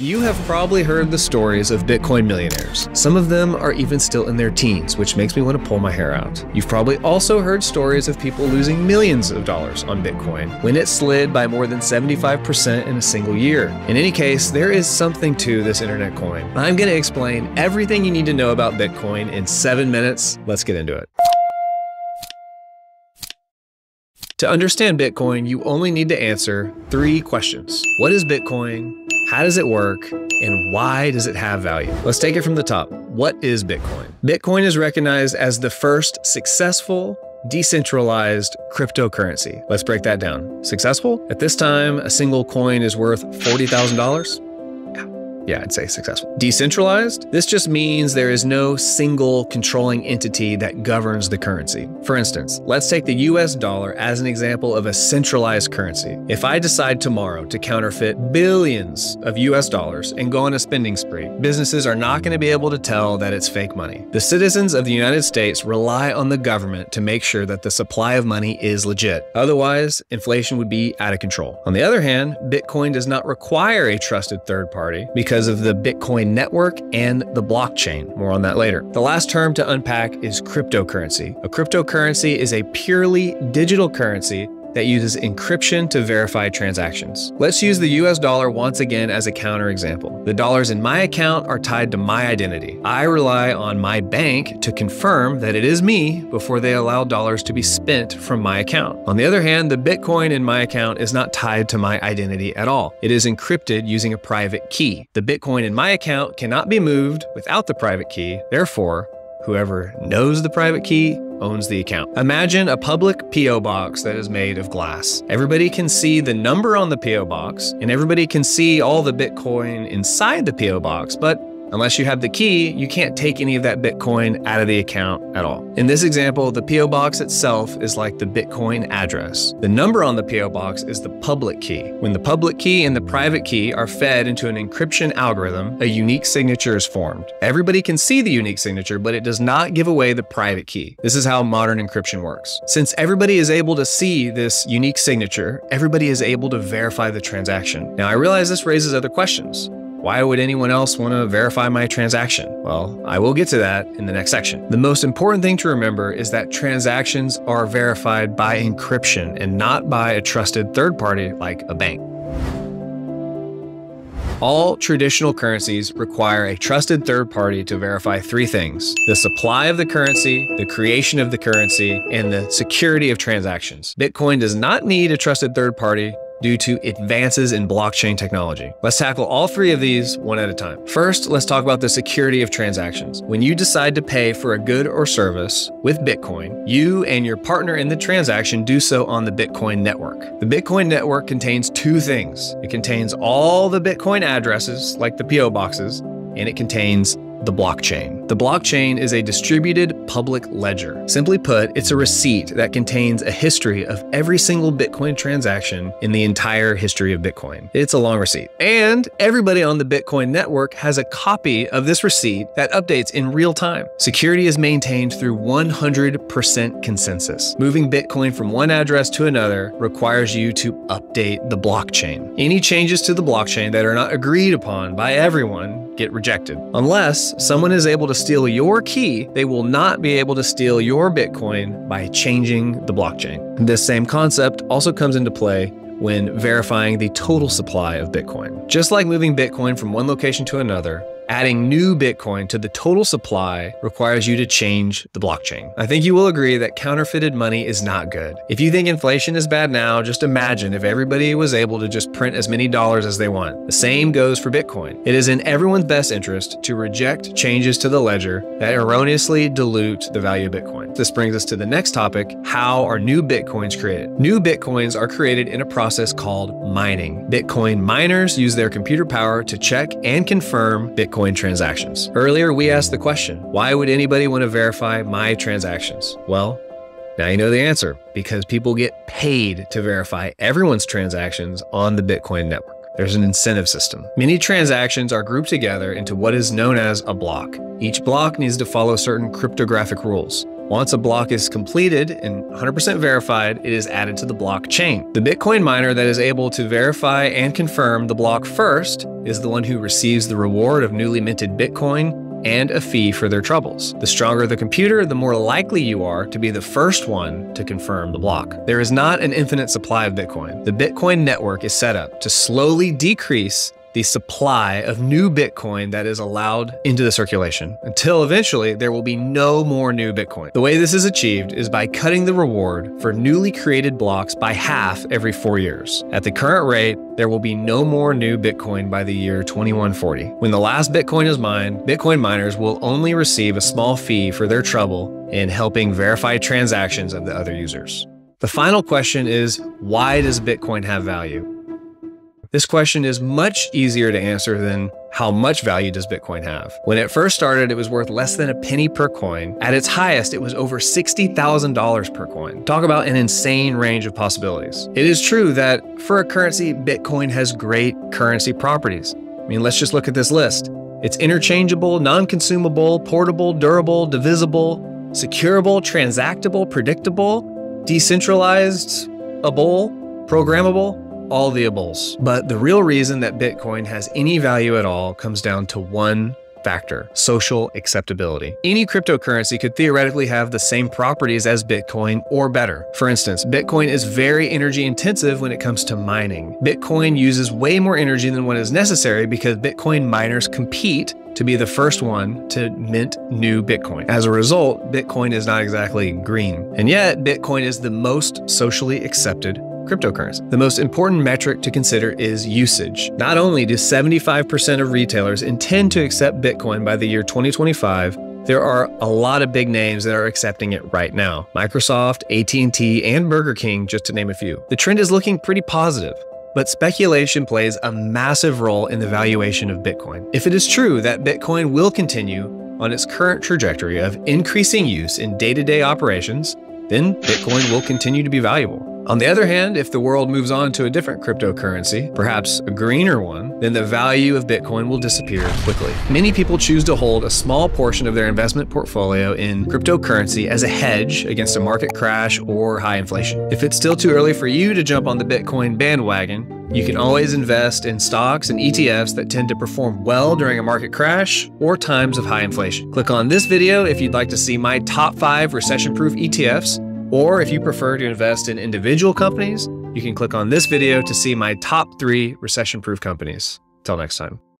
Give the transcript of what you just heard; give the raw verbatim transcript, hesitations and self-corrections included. You have probably heard the stories of Bitcoin millionaires. Some of them are even still in their teens, which makes me want to pull my hair out. You've probably also heard stories of people losing millions of dollars on Bitcoin when it slid by more than seventy-five percent in a single year. In any case, there is something to this internet coin. I'm going to explain everything you need to know about Bitcoin in seven minutes. Let's get into it. To understand Bitcoin, you only need to answer three questions. What is Bitcoin? How does it work? And why does it have value? Let's take it from the top. What is Bitcoin? Bitcoin is recognized as the first successful decentralized cryptocurrency. Let's break that down. Successful? At this time, a single coin is worth forty thousand dollars. Yeah, I'd say successful. Decentralized? This just means there is no single controlling entity that governs the currency. For instance, let's take the U S dollar as an example of a centralized currency. If I decide tomorrow to counterfeit billions of U S dollars and go on a spending spree, businesses are not going to be able to tell that it's fake money. The citizens of the United States rely on the government to make sure that the supply of money is legit. Otherwise, inflation would be out of control. On the other hand, Bitcoin does not require a trusted third party because of the Bitcoin network and the blockchain. More on that later. The last term to unpack is cryptocurrency. A cryptocurrency is a purely digital currency that uses encryption to verify transactions. Let's use the U S dollar once again as a counterexample. The dollars in my account are tied to my identity. I rely on my bank to confirm that it is me before they allow dollars to be spent from my account. On the other hand, the Bitcoin in my account is not tied to my identity at all. It is encrypted using a private key. The Bitcoin in my account cannot be moved without the private key. Therefore, whoever knows the private key owns the account. Imagine a public P O box that is made of glass. Everybody can see the number on the P O box, and everybody can see all the Bitcoin inside the P O box, but unless you have the key, you can't take any of that Bitcoin out of the account at all. In this example, the P O box itself is like the Bitcoin address. The number on the P O box is the public key. When the public key and the private key are fed into an encryption algorithm, a unique signature is formed. Everybody can see the unique signature, but it does not give away the private key. This is how modern encryption works. Since everybody is able to see this unique signature, everybody is able to verify the transaction. Now, I realize this raises other questions. Why would anyone else want to verify my transaction? Well, I will get to that in the next section. The most important thing to remember is that transactions are verified by encryption and not by a trusted third party like a bank. All traditional currencies require a trusted third party to verify three things: the supply of the currency, the creation of the currency, and the security of transactions. Bitcoin does not need a trusted third party due to advances in blockchain technology. Let's tackle all three of these one at a time. First, let's talk about the security of transactions. When you decide to pay for a good or service with Bitcoin, you and your partner in the transaction do so on the Bitcoin network. The Bitcoin network contains two things. It contains all the Bitcoin addresses, like the P O boxes, and it contains the blockchain. The blockchain is a distributed public ledger. Simply put, it's a receipt that contains a history of every single Bitcoin transaction in the entire history of Bitcoin. It's a long receipt. And everybody on the Bitcoin network has a copy of this receipt that updates in real time. Security is maintained through one hundred percent consensus. Moving Bitcoin from one address to another requires you to update the blockchain. Any changes to the blockchain that are not agreed upon by everyone get rejected. Unless someone is able to steal your key, they will not be able to steal your Bitcoin by changing the blockchain. This same concept also comes into play when verifying the total supply of Bitcoin. Just like moving Bitcoin from one location to another, adding new Bitcoin to the total supply requires you to change the blockchain. I think you will agree that counterfeited money is not good. If you think inflation is bad now, just imagine if everybody was able to just print as many dollars as they want. The same goes for Bitcoin. It is in everyone's best interest to reject changes to the ledger that erroneously dilute the value of Bitcoin. This brings us to the next topic: how are new Bitcoins created? New Bitcoins are created in a process called mining. Bitcoin miners use their computer power to check and confirm Bitcoin Bitcoin transactions. Earlier, we asked the question, why would anybody want to verify my transactions? Well, now you know the answer, because people get paid to verify everyone's transactions on the Bitcoin network. There's an incentive system. Many transactions are grouped together into what is known as a block. Each block needs to follow certain cryptographic rules. Once a block is completed and one hundred percent verified, it is added to the blockchain. The Bitcoin miner that is able to verify and confirm the block first is the one who receives the reward of newly minted Bitcoin and a fee for their troubles. The stronger the computer, the more likely you are to be the first one to confirm the block. There is not an infinite supply of Bitcoin. The Bitcoin network is set up to slowly decrease the supply of new Bitcoin that is allowed into the circulation until eventually there will be no more new Bitcoin. The way this is achieved is by cutting the reward for newly created blocks by half every four years. At the current rate, there will be no more new Bitcoin by the year twenty one forty. When the last Bitcoin is mined, Bitcoin miners will only receive a small fee for their trouble in helping verify transactions of the other users. The final question is, why does Bitcoin have value? This question is much easier to answer than how much value does Bitcoin have? When it first started, it was worth less than a penny per coin. At its highest, it was over sixty thousand dollars per coin. Talk about an insane range of possibilities. It is true that for a currency, Bitcoin has great currency properties. I mean, let's just look at this list. It's interchangeable, non-consumable, portable, durable, divisible, securable, transactable, predictable, decentralized, able, programmable, all the ables. But the real reason that Bitcoin has any value at all comes down to one factor: social acceptability. Any cryptocurrency could theoretically have the same properties as Bitcoin or better. For instance, Bitcoin is very energy intensive when it comes to mining. Bitcoin uses way more energy than what is necessary because Bitcoin miners compete to be the first one to mint new Bitcoin. As a result, Bitcoin is not exactly green. And yet, Bitcoin is the most socially accepted cryptocurrency. The most important metric to consider is usage. Not only do seventy-five percent of retailers intend to accept Bitcoin by the year twenty twenty-five, there are a lot of big names that are accepting it right now. Microsoft, A T and T, and Burger King, just to name a few. The trend is looking pretty positive, but speculation plays a massive role in the valuation of Bitcoin. If it is true that Bitcoin will continue on its current trajectory of increasing use in day-to-day operations, then Bitcoin will continue to be valuable. On the other hand, if the world moves on to a different cryptocurrency, perhaps a greener one, then the value of Bitcoin will disappear quickly. Many people choose to hold a small portion of their investment portfolio in cryptocurrency as a hedge against a market crash or high inflation. If it's still too early for you to jump on the Bitcoin bandwagon, you can always invest in stocks and E T Fs that tend to perform well during a market crash or times of high inflation. Click on this video if you'd like to see my top five recession-proof E T Fs. Or if you prefer to invest in individual companies, you can click on this video to see my top three recession-proof companies. Till next time.